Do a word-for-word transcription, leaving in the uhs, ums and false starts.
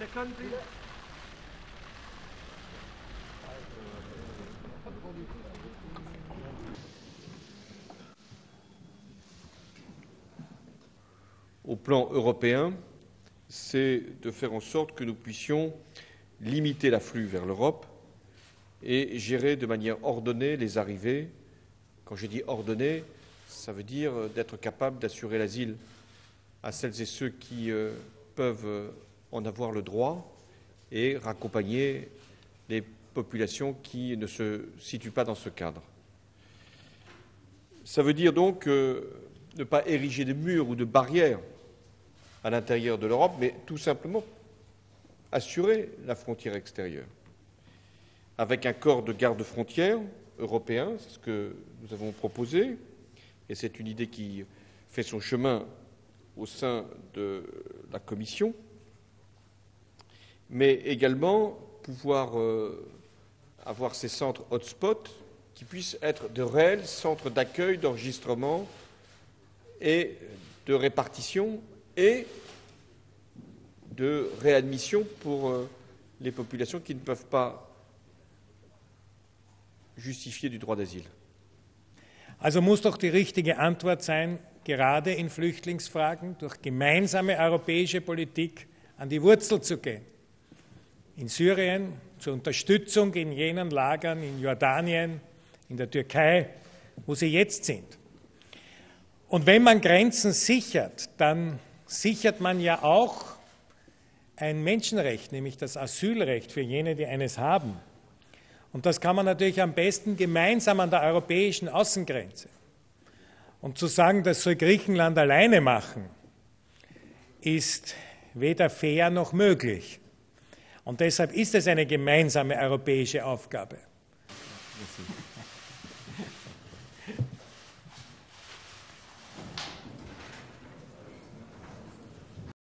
The country. Au plan européen, c'est de faire en sorte que nous puissions limiter l'afflux vers l'Europe et gérer de manière ordonnée les arrivées. Quand je dis ordonnée, ça veut dire d'être capable d'assurer l'asile à celles et ceux qui euh, peuvent en avoir le droit et raccompagner les populations qui ne se situent pas dans ce cadre. Ça veut dire donc euh, ne pas ériger de murs ou de barrières à l'intérieur de l'Europe, mais tout simplement assurer la frontière extérieure. Avec un corps de garde-frontière européen, c'est ce que nous avons proposé, et c'est une idée qui fait son chemin au sein de la Commission, mais également pouvoir euh, avoir ces centres hotspots qui puissent être de réels centres d'accueil, d'enregistrement et de répartition et de réadmission pour euh, les populations qui ne peuvent pas justifier du droit d'asile. Also muss doch die richtige Antwort sein, gerade in Flüchtlingsfragen durch gemeinsame europäische Politik an die Wurzel zu gehen. In Syrien, zur Unterstützung in jenen Lagern, in Jordanien, in der Türkei, wo sie jetzt sind. Und wenn man Grenzen sichert, dann sichert man ja auch ein Menschenrecht, nämlich das Asylrecht für jene, die eines haben. Und das kann man natürlich am besten gemeinsam an der europäischen Außengrenze. Und zu sagen, das soll Griechenland alleine machen, ist weder fair noch möglich. Und deshalb ist es eine gemeinsame europäische Aufgabe. Merci.